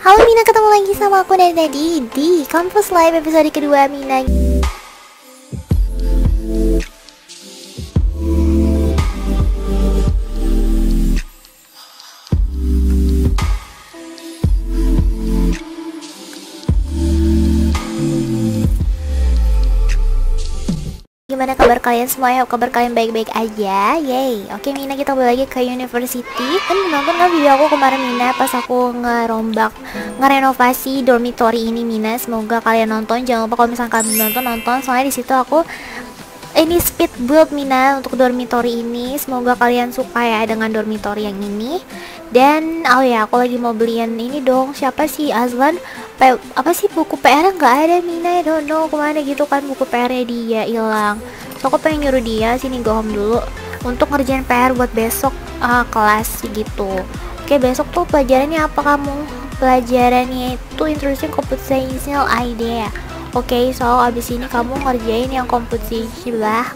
Halo Mina, ketemu lagi sama aku Nadi-Nadi di Campus Live episode kedua Mina. Gimana kabar kalian semua? Ya, kabar kalian baik-baik aja. Yay. Oke Mina, kita balik lagi ke university. Kan nonton kan video aku kemarin Mina, pas aku ngerombak, ngerenovasi dormitory ini Mina. Semoga kalian nonton. Jangan lupa kalau misalnya kalian nonton. Soalnya di situ aku ini speed build Mina untuk dormitory ini. Semoga kalian suka ya dengan dormitory yang ini. Dan oh ya, aku lagi mau beliin ini dong. Siapa sih Azlan? Apa sih buku PR nggak ada Mina, I don't know kemana gitu kan, buku PR-nya dia hilang. So aku pengen nyuruh dia sini go home dulu untuk ngerjain PR buat besok kelas gitu. Oke, besok tuh pelajarannya apa kamu? Pelajarannya itu Introducing Computational Idea. Oke, so abis ini kamu ngerjain yang Computational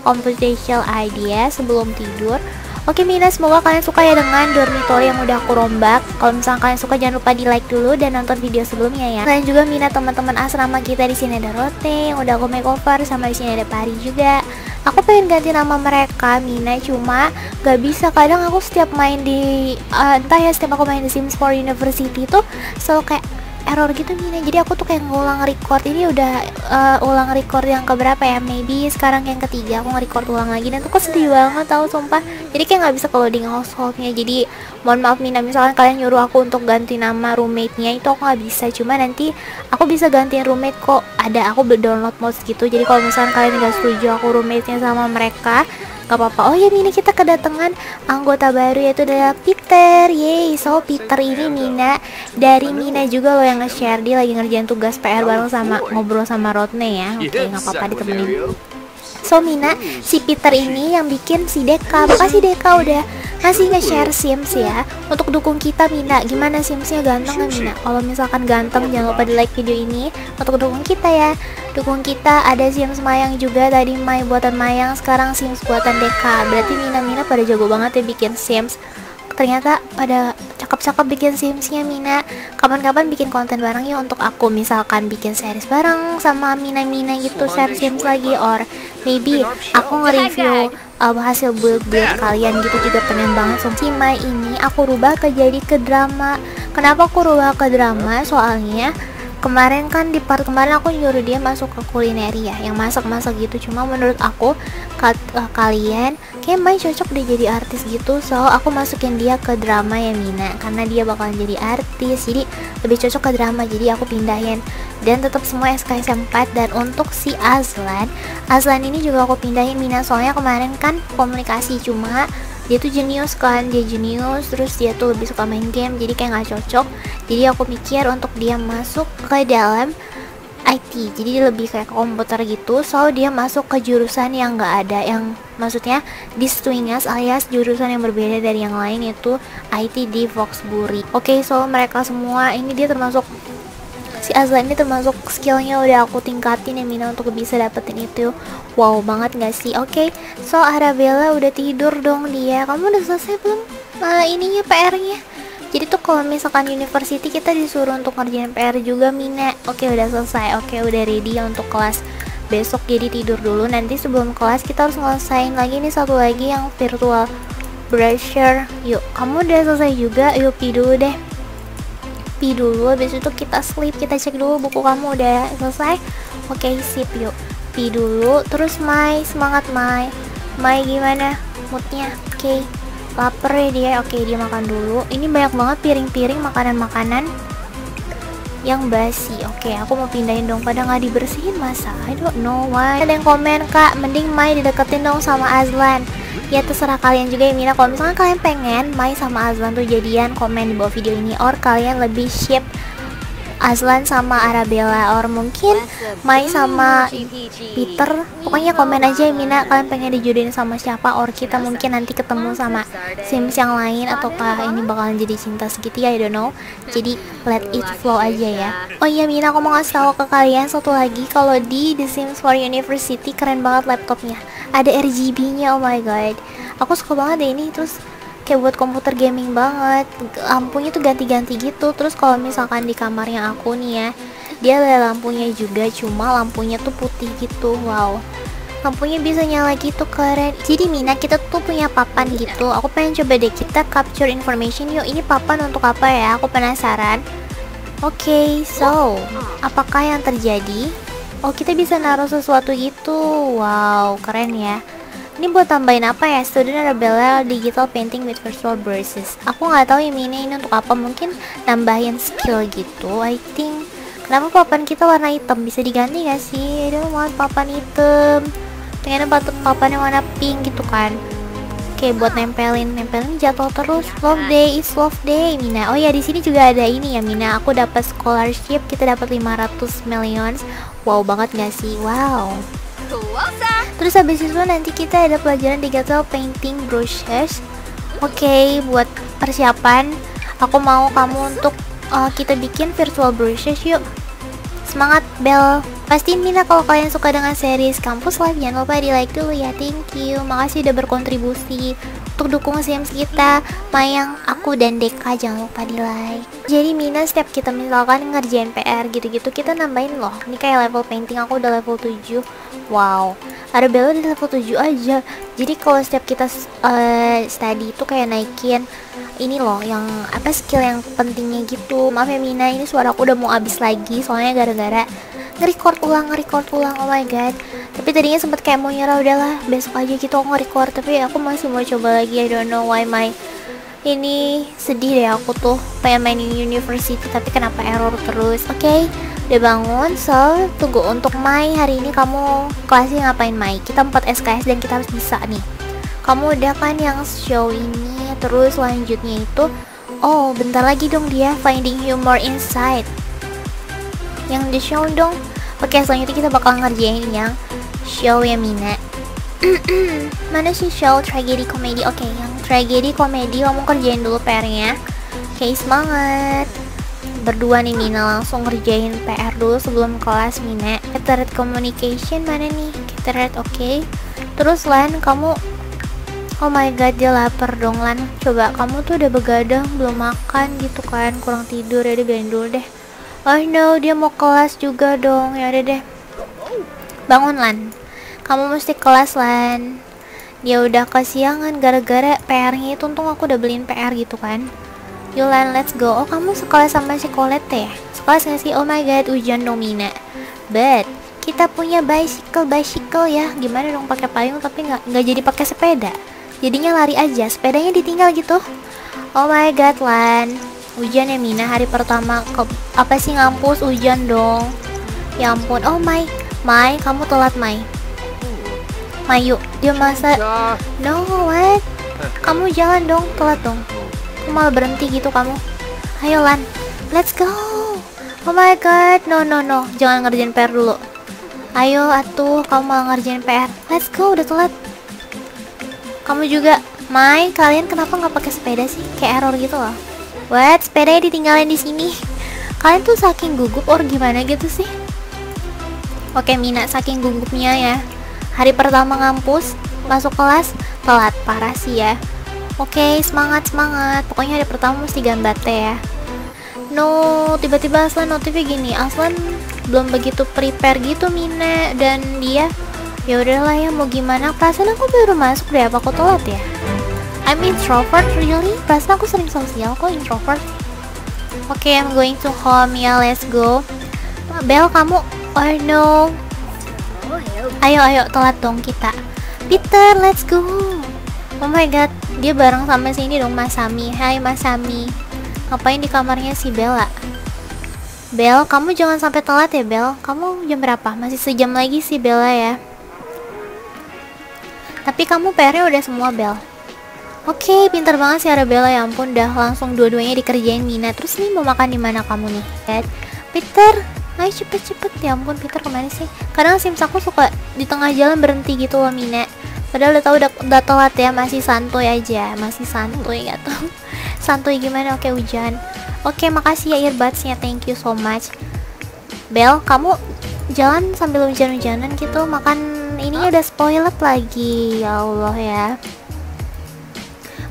Idea sebelum tidur. Oke Mina, semoga kalian suka ya dengan dormitory yang udah aku rombak. Kalau misalnya kalian suka, jangan lupa di like dulu dan nonton video sebelumnya ya. Kalian juga Mina, teman-teman asrama kita di sini ada Rote yang udah aku makeover, sama di sini ada Pari juga. Aku pengen ganti nama mereka Mina, cuma gak bisa. Kadang aku setiap main di entah ya, setiap aku main di Sims 4 University tuh selalu kayak error gitu Mina. Jadi aku tuh kayak ngulang record. Ini udah ulang record yang keberapa ya, maybe sekarang yang ketiga aku nge-record ulang lagi. Dan tuh kok sedih banget tau, sumpah. Jadi kayak gak bisa loading householdnya. Jadi mohon maaf Mina, misalnya kalian nyuruh aku untuk ganti nama roommate-nya, itu aku gak bisa. Cuma nanti aku bisa gantiin roommate kok. Ada, aku download mods gitu. Jadi kalau misalnya kalian gak setuju aku roommate-nya sama mereka, gak apa-apa. Oh ya Mina, kita kedatangan anggota baru yaitu adalah Peter. Yeay, so Peter ini Mina dari Mina juga loh yang nge-share, dia lagi ngerjain tugas PR bareng sama ngobrol sama Rodney ya. Oke, gak apa-apa, ditemenin. So Mina, si Peter ini yang bikin si Deka. Makasih Deka udah ngasih nge-share Sims ya untuk dukung kita Mina. Gimana Simsnya, ganteng ya Mina? Kalau misalkan ganteng, jangan lupa di like video ini untuk dukung kita ya. Dukung kita ada Sims Mayang juga, tadi May buatan Mayang, sekarang Sims buatan Deka. Berarti Mina-Mina pada jago banget ya bikin Sims. Ternyata pada cakep-cakep bikin Simsnya Mina. Kapan-kapan bikin konten bareng ya untuk aku, misalkan bikin series bareng sama Mina-Mina gitu, share Sims lagi, or maybe aku nge-review hasil build kalian gitu. Juga pengen banget so, si May ini aku rubah ke drama. Kenapa aku rubah ke drama? Soalnya kemarin kan di part kemarin aku nyuruh dia masuk ke kulineri ya, yang masak-masak gitu. Cuma menurut aku kalian kayak May cocok dia jadi artis gitu. So aku masukin dia ke drama ya Mina, karena dia bakalan jadi artis, jadi lebih cocok ke drama. Jadi aku pindahin dan tetap semua SKS 4. Dan untuk si Azlan ini juga aku pindahin Mina, soalnya kemarin kan komunikasi, cuma dia tuh jenius kan, dia jenius, terus dia tuh lebih suka main game, jadi kayak nggak cocok. Jadi aku pikir untuk dia masuk ke dalam IT, jadi dia lebih kayak ke komputer gitu. So dia masuk ke jurusan yang nggak ada, yang maksudnya distinguished alias jurusan yang berbeda dari yang lain, yaitu IT di Voxburi. Oke, so mereka semua ini dia termasuk si Azlan ini termasuk skillnya udah aku tingkatin ya Mina untuk bisa dapetin itu. Wow banget gak sih? Oke, so Arabella udah tidur dong dia. Kamu udah selesai belum ininya PR-nya? Jadi tuh kalau misalkan university kita disuruh untuk ngerjain PR juga Mina. Oke, udah selesai. Oke, udah ready untuk kelas besok. Jadi tidur dulu, nanti sebelum kelas kita harus ngelesain lagi nih satu lagi yang virtual brochure. Yuk, kamu udah selesai juga? Yuk pi dulu deh, dulu habis itu kita sleep, kita cek dulu buku kamu udah selesai. Oke, sip, yuk pi dulu. Terus May, semangat May. May gimana moodnya? Oke, lapar ya dia. Oke, dia makan dulu. Ini banyak banget piring-piring makanan-makanan yang basi. Oke, aku mau pindahin dong, pada nggak dibersihin masa. I don't know why. Ada yang komen, Kak, mending May dideketin dong sama Azlan. Ya terserah kalian juga ya Mina, kalau misalkan kalian pengen May sama Azlan tuh jadian, komen di bawah video ini. Or kalian lebih ship Azlan sama Arabella, or mungkin May sama Peter. Pokoknya komen aja ya Mina, kalian pengen dijodohin sama siapa. Or kita mungkin nanti ketemu sama Sims yang lain, ataukah ini bakalan jadi cinta segitiga, I don't know. Jadi let it flow aja ya. Oh iya Mina, aku mau ngasih tau ke kalian satu lagi, kalau di The Sims 4 University keren banget laptopnya, ada RGB nya, oh my god, aku suka banget deh ini. Terus kayak buat komputer gaming banget. Lampunya tuh ganti-ganti gitu. Terus kalau misalkan di kamarnya aku nih ya, dia ada lampunya juga, cuma lampunya tuh putih gitu. Wow, lampunya bisa nyala gitu, keren. Jadi Mina, kita tuh punya papan gitu. Aku pengen coba deh kita capture information yuk. Ini papan untuk apa ya? Aku penasaran. Oke, so apakah yang terjadi? Oh, kita bisa naruh sesuatu gitu. Wow, keren ya. Ini buat tambahin apa ya? Student Arabella digital painting with virtual brushes. Aku nggak tahu ya Mina, ini untuk apa? Mungkin nambahin skill gitu, I think. Kenapa papan kita warna hitam? Bisa diganti nggak sih? I don't want papan hitam. Pengen papan yang warna pink gitu kan. Oke, buat nempelin jatuh terus. Love day is love day, Mina. Oh ya, di sini juga ada ini ya Mina. Aku dapat scholarship, kita dapat 500 million. Wow banget gak sih? Wow. Terus habis itu nanti kita ada pelajaran digital painting brushes. Oke, buat persiapan aku mau kamu untuk kita bikin virtual brushes yuk. Semangat Bel. Pastiin Mina kalau kalian suka dengan series Campus Live, jangan lupa di like dulu ya. Thank you, makasih udah berkontribusi untuk dukung Sims kita. Mayang, aku dan Deka jangan lupa di like. Jadi Mina, setiap kita misalkan ngerjain PR gitu-gitu, kita nambahin loh. Ini kayak level painting, aku udah level 7. Wow, Arabella udah level 7 aja. Jadi kalau setiap kita study itu kayak naikin ini loh, yang apa, skill yang pentingnya gitu. Maaf ya Mina, ini suara aku udah mau habis lagi, soalnya gara-gara nge-record ulang, oh my god. Tapi tadinya sempet kayak mau nyerah, udahlah besok aja gitu aku nge-record. Tapi aku masih mau coba lagi, I don't know why my ini sedih deh aku tuh. Pengen mainin university tapi kenapa error terus. Oke, udah bangun. So, tunggu untuk Mai. Hari ini kamu kelasnya ngapain Mai? Kita 4 SKS dan kita harus bisa nih. Kamu udah kan yang show ini. Terus selanjutnya itu, oh bentar lagi dong dia, finding humor inside, yang di show dong. Oke, selanjutnya kita bakal ngerjain yang show ya Mina. Mana sih show? Tragedi komedi. Oke, yang tragedi komedi kamu kerjain dulu PR-nya. Oke, semangat. Berdua nih Mina, langsung ngerjain PR dulu sebelum kelas Mina. Catered communication mana nih? Catered, oke. Terus Lan, kamu, oh my god, dia lapar dong Lan. Coba kamu tuh udah begadang belum makan gitu kan, kurang tidur ya, udah biarin dulu deh. Oh no, dia mau kelas juga dong. Ya udah deh, bangun Lan, kamu mesti kelas Lan. Dia udah kesiangan gara-gara PR-nya itu. Untung aku udah beliin PR gitu kan. Yuk Lan, let's go. Oh, kamu sekelas sama si Colette ya? Sekelas gak sih? Oh my god, hujan domina. But kita punya bicycle ya. Gimana dong pakai payung tapi nggak jadi pakai sepeda. Jadinya lari aja, sepedanya ditinggal gitu. Oh my god Lan, hujan ya Mina, hari pertama ke apa sih ngampus, hujan dong. Ya ampun, oh Mai, kamu telat Mai. Mai yuk, dia masa no what? Kamu jalan dong, telat dong. Kamu malah berhenti gitu kamu. Ayo Lan, let's go. Oh my god, no, jangan ngerjain PR dulu. Ayo atuh, kamu malah ngerjain PR. Let's go, udah telat. Kamu juga, Mai, kalian kenapa nggak pakai sepeda sih? Kayak error gitu loh. What? Sepedanya ditinggalin di sini. Kalian tuh saking gugup or gimana gitu sih? Oke Mina, saking gugupnya ya, hari pertama ngampus, masuk kelas telat, parah sih ya. Oke, semangat. Pokoknya hari pertama mesti gambate ya. No, tiba-tiba Aslan notifnya gini. Aslan belum begitu prepare gitu Mina, dan dia ya udahlah ya, mau gimana? Perasaan aku baru masuk deh, apa aku telat ya? I'm introvert, really? Perasaan aku sering sosial, kok introvert? Oke, I'm going to home ya, let's go. Bel, kamu, oh no. Ayo, telat dong kita. Peter, let's go. Oh my god, dia bareng sama sini dong, Masami. Hai Masami, ngapain di kamarnya si Bella? Bel, kamu jangan sampai telat ya Bel. Kamu jam berapa? Masih sejam lagi sih Bella ya. Tapi kamu PR-nya udah semua Bel. Oke, pintar banget sih Arabella, ya ampun, dah langsung dua-duanya dikerjain Mina. Terus nih mau makan di mana kamu nih? Peter, ayo cepet-cepet, ya ampun Peter kemana sih? Kadang Sims aku suka di tengah jalan berhenti gitu loh Mina. Padahal udah tahu udah telat ya, masih santuy gitu. Santuy gimana? Oke, hujan. Oke, makasih ya earbuds-nya, thank you so much. Bel, kamu jalan sambil hujan-hujanan gitu, makan ini udah spoiled lagi, ya Allah ya.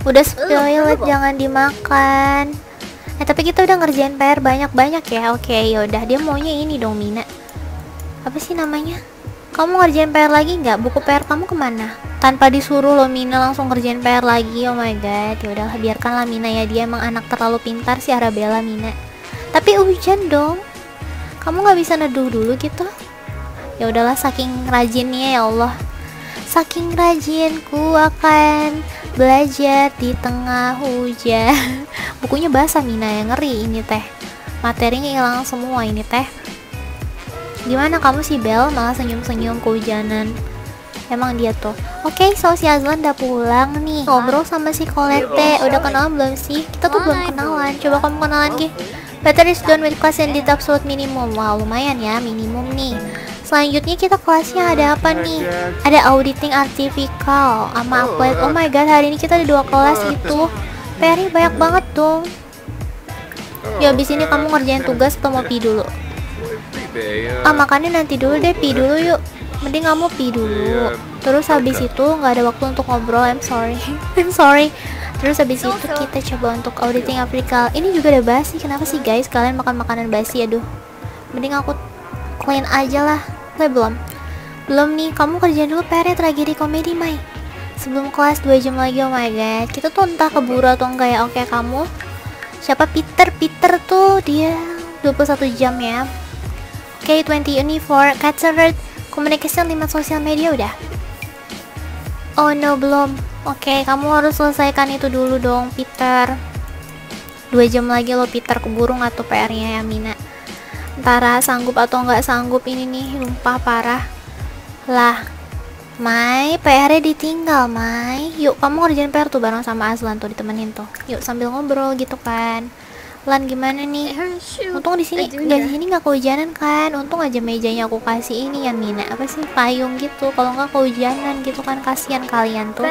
Udah spoiled, jangan dimakan. Tapi kita udah ngerjain PR banyak-banyak ya. Oke, yaudah. Dia maunya ini dong, Mina. Apa sih namanya? Kamu ngerjain PR lagi nggak? Buku PR kamu kemana? Tanpa disuruh lo, Mina langsung ngerjain PR lagi. Oh my god. Yaudahlah, biarkanlah Mina ya. Dia emang anak terlalu pintar sih, Arabella, Mina. Tapi hujan dong. Kamu nggak bisa neduh dulu gitu? Ya udahlah, saking rajinnya ya Allah. Saking rajinku akan belajar di tengah hujan. Bukunya basah, Mina, yang ngeri ini teh. Materinya hilang semua ini teh. Gimana kamu sih, Bel? Malah senyum-senyum kehujanan. Emang dia tuh. Oke, so si Azlan udah pulang nih. Ngobrol sama si Colette. Udah kenalan belum sih? Kita tuh belum kenalan. Coba kamu kenalan, Ki. Peter is done with class and did absolute minimum. Wah, lumayan ya, minimum nih. Selanjutnya kita kelasnya ada apa nih? Ada auditing artificial sama applied. Oh my god, hari ini kita ada dua kelas gitu. PR-nya banyak banget dong. Ya abis ini kamu ngerjain tugas atau mau pi dulu? Ah, makannya nanti dulu deh, pi dulu yuk. Mending kamu pi dulu. Terus habis itu nggak ada waktu untuk ngobrol. I'm sorry. I'm sorry. Terus habis itu kita coba untuk auditing artificial. Ini juga ada basi. Kenapa sih guys kalian makan makanan basi? Aduh. Mending aku clean aja lah. Belum nih, kamu kerjain dulu PR-nya tragedi komedi, Mai. Sebelum kelas 2 jam lagi, oh my god. Kita tuh entah keburu atau enggak ya. Oke, kamu siapa? Peter, Peter tuh dia 21 jam ya. Oke, 20 uniform, cat server, communication, 5 sosial media udah. Oh no, belum. Oke, kamu harus selesaikan itu dulu dong, Peter. 2 jam lagi lo, Peter, keburu nggak tuh PR-nya ya, Mina. Antara sanggup atau nggak sanggup ini nih, lumpah parah lah. Mai, PR-nya ditinggal, Mai. Yuk, kamu ngerjain PR tuh bareng sama Azlan tuh, ditemenin tuh. Yuk, sambil ngobrol gitu kan. Lan, gimana nih? Untung di sini, dari sini nggak kehujanan kan? Untung aja mejanya aku kasih ini ya, Mina. Apa sih, payung gitu? Kalau nggak kehujanan gitu kan, kasihan kalian tuh.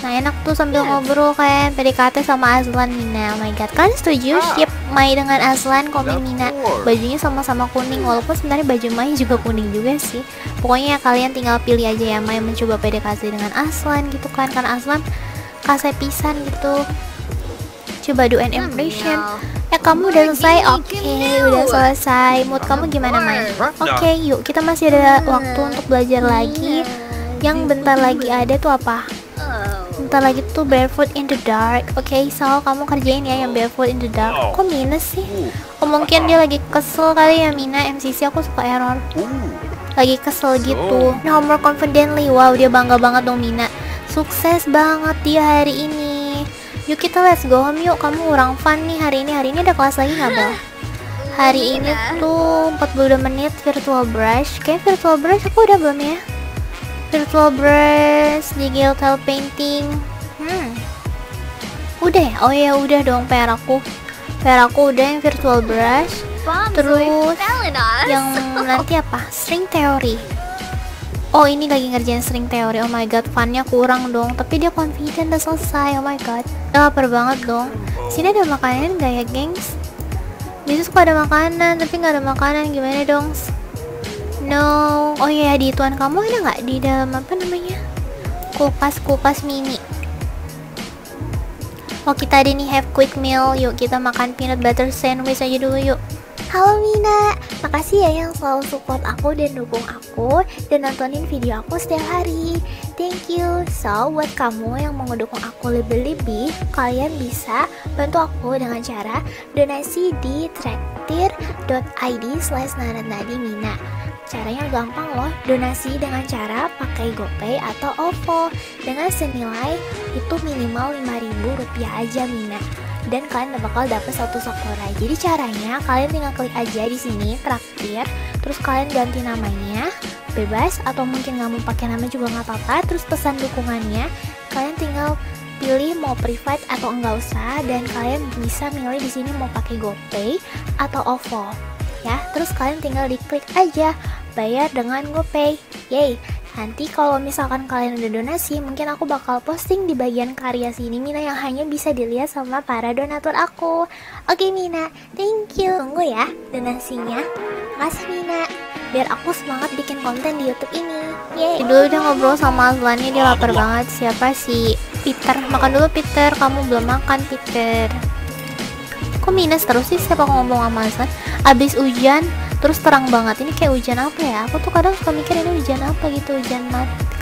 Nah, enak tuh sambil ngobrol kan. PDKT sama Azlan, Mina. Oh my god, kalian setuju? Siap Mai dengan Azlan, komen Mina. Bajunya sama-sama kuning, walaupun sebenarnya baju Mai juga kuning juga sih. Pokoknya ya, kalian tinggal pilih aja ya. Mai mencoba PDKT dengan Azlan gitu kan, karena Azlan kasih pisan gitu. Coba do an impression. Ya, kamu udah selesai? Oke, udah selesai. Mood kamu gimana, Mai? Oke, yuk, kita masih ada waktu untuk belajar lagi. Yang bentar lagi ada tuh apa? Bentar lagi tuh barefoot in the dark. Oke, so kamu kerjain ya yang barefoot in the dark. Kok minus sih? Oh, mungkin dia lagi kesel kali ya, Mina. MCC aku suka error. Lagi kesel gitu. Nah, homework confidently. Wow, dia bangga banget dong, Mina. Sukses banget dia hari ini. Yuk, kita let's go home yuk. Kamu kurang fun nih hari ini. Hari ini ada kelas lagi nggak, Bel? Hari ini tuh 42 menit virtual brush. Kayak virtual brush aku udah belum ya? Virtual brush, digital painting, udah ya? Oh ya udah dong, PR aku udah yang virtual brush. Terus yang nanti apa? String theory. Oh, ini lagi ngerjain string theory. Oh my god, funnya kurang dong. Tapi dia confident udah selesai. Oh my god, lapar banget dong. Sini ada makanan gak ya, gengs? Biasanya suka ada makanan, tapi nggak ada makanan. Gimana dong? No. Oh iya, di tuan kamu ada nggak di dalam apa namanya, kulkas mini? Oh, kita ada nih, have quick meal. Yuk, kita makan peanut butter sandwich aja dulu yuk. Halo Mina, makasih ya yang selalu support aku dan dukung aku dan nontonin video aku setiap hari. Thank you. So, buat kamu yang mau mendukung aku lebih-lebih, kalian bisa bantu aku dengan cara donasi di traktir.id/Nadi-Nadi Mina. Caranya gampang loh, donasi dengan cara pakai GoPay atau OVO dengan senilai itu minimal Rp5.000 aja, Mina. Dan kalian bakal dapet satu sokora. Jadi caranya kalian tinggal klik aja di sini traktir, terus kalian ganti namanya bebas atau mungkin nggak mau pakai nama juga nggak apa-apa. Terus pesan dukungannya kalian tinggal pilih mau private atau enggak usah, dan kalian bisa milih di sini mau pakai GoPay atau OVO ya. Terus kalian tinggal diklik aja bayar dengan GoPay. Yay. Nanti kalau misalkan kalian udah donasi, mungkin aku bakal posting di bagian karya sini, Mina, yang hanya bisa dilihat sama para donatur aku. Oke, Mina, thank you. Tunggu ya donasinya. Makasih, Mina. biar aku semangat bikin konten di YouTube ini. Yeay. Dulu udah ngobrol sama Azlan, dia lapar banget. Siapa sih? Peter. Makan dulu Peter, kamu belum makan Peter. Kok minus terus sih siapa ngomong sama Azlan? Abis hujan terus terang banget. Ini kayak hujan apa ya? Aku tuh kadang suka mikir ini hujan apa gitu, hujan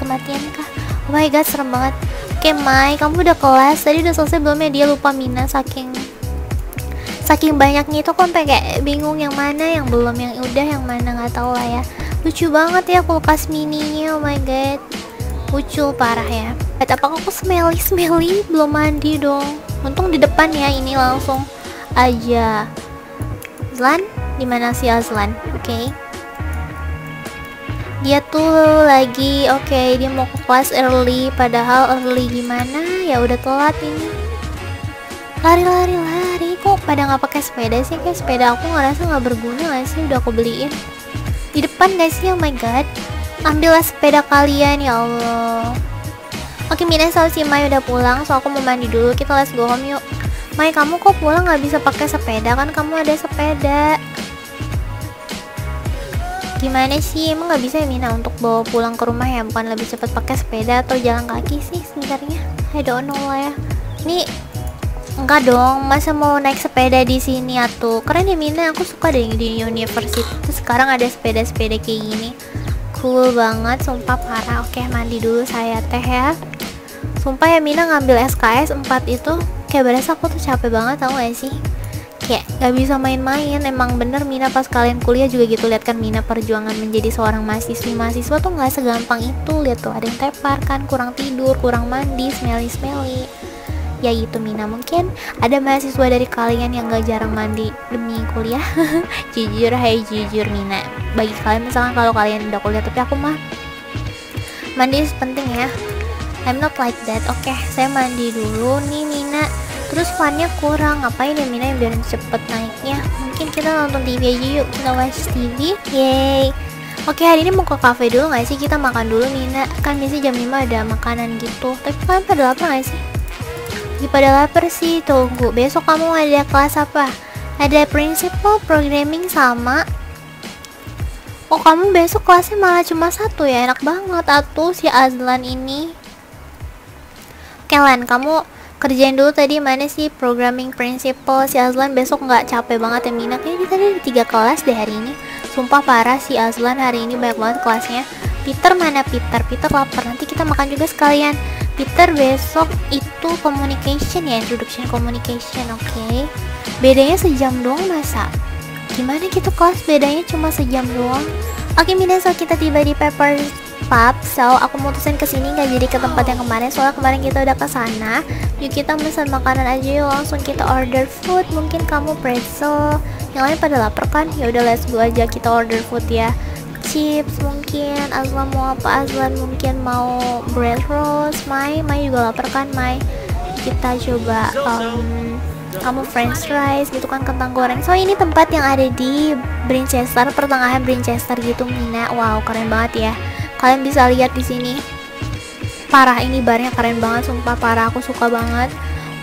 kematian kah? Oh my god, serem banget. Oke Mai, kamu udah kelas? Tadi udah selesai belum ya? Dia lupa minus saking banyaknya itu, aku sampai kayak bingung yang mana yang belum, yang udah, yang mana nggak tahu lah ya. Lucu banget ya kulkas mininya, oh my god, lucu parah ya. Lihat apa aku smelly, belum mandi dong. Untung di depan ya, ini langsung aja. Azlan, dimana si Azlan? Oke. Dia tuh lagi dia mau ke kelas early, padahal early gimana ya, udah telat ini. Lari kok pada nggak pakai sepeda sih? Kayak sepeda aku ngerasa nggak berguna gak sih? Udah aku beliin di depan guys ya, oh my god, ambillah sepeda kalian ya Allah. Oke Minasal, si Mai udah pulang, so aku mau mandi dulu, kita let's go home yuk. Mai, kamu kok pulang nggak bisa pakai sepeda? Kan kamu ada sepeda. Gimana sih, emang nggak bisa ya Mina untuk bawa pulang ke rumah ya? Bukan lebih cepat pakai sepeda atau jalan kaki sih sebenarnya? I don't know lah ya. Ini enggak dong, masa mau naik sepeda di sini atuh. Keren ya Mina, aku suka deh di university sekarang ada sepeda-sepeda kayak gini. Cool banget, sumpah parah. Oke, mandi dulu saya teh ya. Sumpah ya Mina, ngambil SKS 4 itu kayak berasa aku tuh capek banget, tau gak sih? Kayak gak bisa main-main. Emang bener Mina pas kalian kuliah juga gitu. Lihat kan Mina, perjuangan menjadi seorang mahasiswa tuh gak segampang itu. Lihat tuh, ada yang tepar kan, kurang tidur, kurang mandi, smelly-smelly. Ya gitu Mina, mungkin ada mahasiswa dari kalian yang gak jarang mandi demi kuliah. Jujur, hai jujur Mina, bagi kalian misalkan kalau kalian udah kuliah, tapi aku mah mandi penting ya, I'm not like that. Oke, saya mandi dulu nih Mina. Terus funnya kurang, ngapain ya Mina yang biar cepet naiknya? Mungkin kita nonton TV aja yuk, kita watch TV. Yeay. Oke, hari ini mau ke cafe dulu gak sih? Kita makan dulu Mina, kan biasanya jam 5 ada makanan gitu. Tapi kalian pada lapar gak sih? Pada lapar sih, tunggu besok kamu ada kelas apa? Ada principal programming sama. Oh, kamu besok kelasnya malah cuma satu ya, enak banget atuh si Azlan ini. Oke Lan, kamu kerjain dulu tadi mana sih programming principal si Azlan, besok nggak capek banget ya Mina. Kayaknya kita ada 3 kelas deh hari ini. Sumpah parah si Azlan hari ini banyak banget kelasnya. Peter mana Peter? Peter lapar, nanti kita makan juga sekalian. Peter besok itu communication ya, introduction communication. Oke. Bedanya sejam doang masa? Gimana gitu kelas bedanya cuma sejam doang? Oke Mina, so kita tiba di Pepper Pub, so aku mutusin kesini nggak jadi ke tempat yang kemarin, soalnya kemarin kita udah kesana. Yuk kita pesan makanan aja yuk, langsung kita order food. Mungkin kamu pretzel, yang lain pada lapar kan? Ya udah let's go aja, kita order food ya. Chips mungkin, Azlan mau apa? Azlan mungkin mau bread rolls. Mai juga lapar kan Mai? Kita coba kamu french fries gitu kan, kentang goreng. So ini tempat yang ada di Winchester, pertengahan Winchester gitu Mina. Wow, keren banget ya. Kalian bisa lihat di sini. Parah, ini barnya keren banget, sumpah parah, aku suka banget.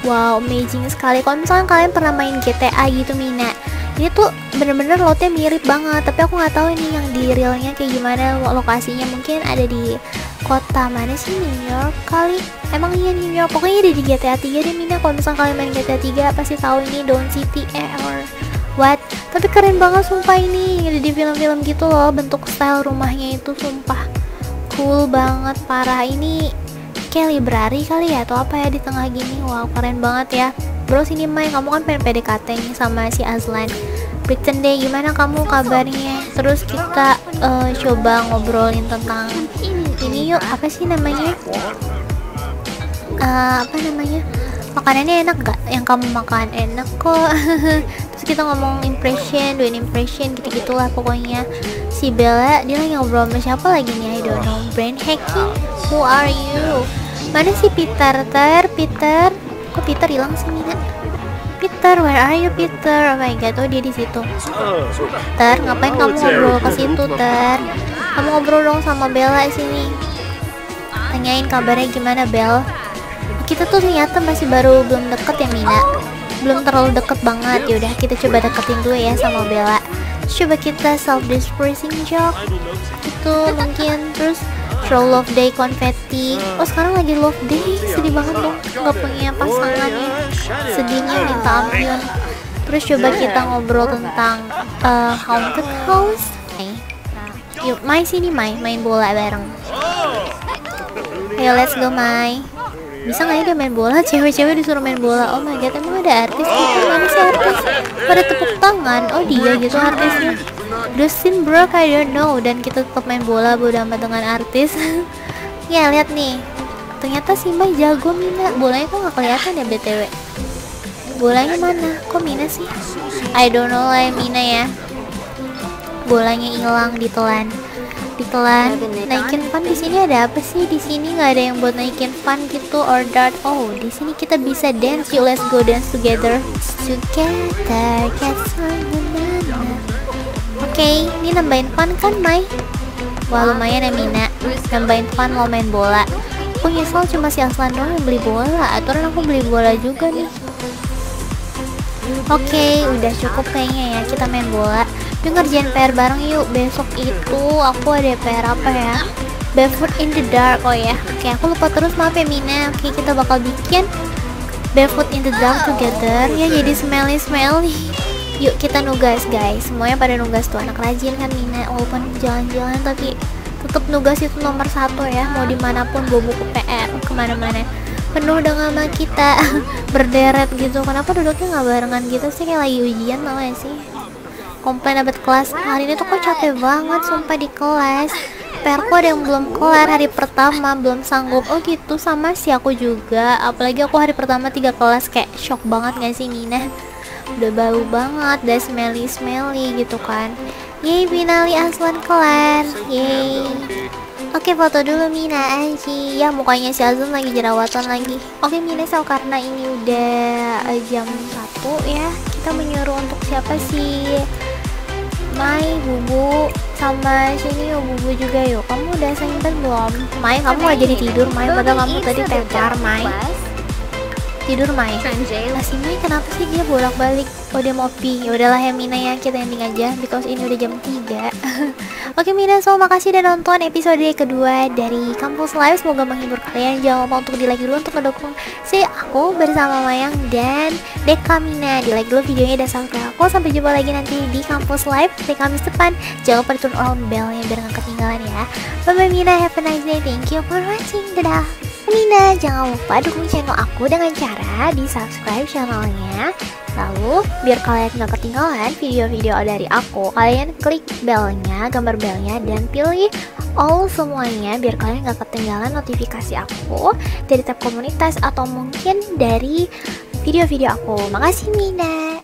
Wow, amazing sekali. Kalau misalkan kalian pernah main GTA gitu Mina, ini tuh bener-bener lotnya mirip banget, tapi aku nggak tahu ini yang di realnya kayak gimana lokasinya. Mungkin ada di kota mana sih, New York kali? Emang iya New York, pokoknya ada di GTA 3 deh Mina. Kalau misalnya kalian main GTA 3 pasti tahu ini Down City or what. Tapi keren banget sumpah, ini ada di film-film gitu loh, bentuk style rumahnya itu sumpah cool banget parah. Ini kayak library kali ya atau apa ya di tengah gini. Wow, keren banget ya. Bro sini Mai, kamu kan pengen PDKT nih sama si Azlan. Pretend deh, gimana kamu kabarnya? Terus kita coba ngobrolin tentang ini yuk, apa sih namanya? Apa namanya? Makanannya enak gak? Yang kamu makan enak kok. Terus kita ngomong impression, doing impression, gitu-gitulah pokoknya. Si Bella, dia lagi ngobrol sama siapa lagi nih? I don't know. Brain hacking? Who are you? Mana si Peter? Peter? Kok Peter hilang sih Mina? Peter, where are you Peter? Oh my god, oh dia di situ. Ter, ngapain kamu ngobrol ke situ Ter? Kamu ngobrol dong sama Bella sini. Tanyain kabarnya gimana Bel. Kita tuh ternyata masih baru belum deket ya Mina. Belum terlalu deket banget. Yaudah kita coba deketin dulu ya sama Bella. coba kita self-depressing job gitu mungkin, terus show love day konfeti. Oh sekarang lagi love day, sedih banget dong nggak punya pasangan ya, sedihnya minta ampun. Terus coba kita ngobrol tentang haunted house. Yuk Mai sini Mai, main bola bareng. Ayo let's go Mai. Bisa gak ya dia main bola? Cewek-cewek disuruh main bola. Oh my god, emang ada artis gitu? Mana sih artis? Pada tepuk tangan. Oh dia gitu artisnya. The Sims bro, I don't know. Dan kita tetap main bola bodo amat dengan artis. Ya lihat nih, ternyata si Mai jago Mina. Bolanya kok gak kelihatan ya BTW. Bolanya mana? Kok Mina sih? I don't know lah Mina ya. Bolanya hilang, ditelan. Naikin fun di sini ada apa sih? Di sini nggak ada yang buat naikin fun gitu or dart. Oh, di sini kita bisa dance. Yuk, let's go dance together. Oke, ini nambahin fun kan, Mai? Wah lumayan ya Mina, nambahin fun lo main bola. Aku nyesel cuma si Azlan doang yang beli bola. Aturan aku beli bola juga nih. Oke, udah cukup kayaknya ya kita main bola. Yuk ngerjain PR bareng yuk. Besok itu aku ada PR apa ya? Barefoot in the dark. Oh ya, oke aku lupa terus, maaf ya Mina. Oke kita bakal bikin barefoot in the dark together. Ya jadi smelly. Yuk kita nugas guys. Semuanya pada nugas tuh, anak rajin kan Mina. Walaupun jalan-jalan tapi tetap nugas itu nomor satu ya. Mau dimanapun bawa buku PR kemana-mana. Penuh dengan nama kita berderet gitu. Kenapa duduknya nggak barengan gitu sih? Kayak lagi ujian malah sih. Komplain abad kelas, hari ini tuh kok capek banget sumpah di kelas. PR ku ada yang belum kelar hari pertama, belum sanggup. Oh gitu, sama sih aku juga. Apalagi aku hari pertama 3 kelas, kayak shock banget gak sih Mina? Udah bau banget, udah smelly gitu kan. Yeay, finally Azlan kelar. Yeay. Oke, foto dulu Mina Anji. Ya mukanya si Azlan lagi jerawatan lagi. Oke Mina, so karena ini udah jam 1 ya, kita menyuruh untuk siapa sih? Mai, Bubu, sama sini yuk Bubu juga yuk. Kamu udah sengit belum? Mai, kamu gak jadi tidur Mai, padahal kamu tadi tegar Mai. Tidur Mai. Masih Mai kenapa sih dia bolak-balik? Oh dia mau pi. Ya udahlah ya Mina ya, kita ending aja because ini udah jam 3. Oke Mina, so makasih udah nonton episode kedua dari Campus Live. Semoga menghibur kalian. Jangan lupa untuk di-like dulu untuk mendukung si aku bersama Mayang dan Deka Mina. Di-like dulu videonya dan subscribe aku. Sampai jumpa lagi nanti di Campus Live hari Kamis depan. Jangan lupa di turn on bell-nya biar gak ketinggalan ya. Bye-bye Mina, have a nice day. Thank you for watching. Dadah. Mina, jangan lupa dukung channel aku dengan cara di-subscribe channelnya. Lalu, biar kalian gak ketinggalan video-video dari aku, kalian klik belnya, gambar belnya, dan pilih all semuanya biar kalian gak ketinggalan notifikasi aku dari tab komunitas atau mungkin dari video-video aku. Makasih Mina.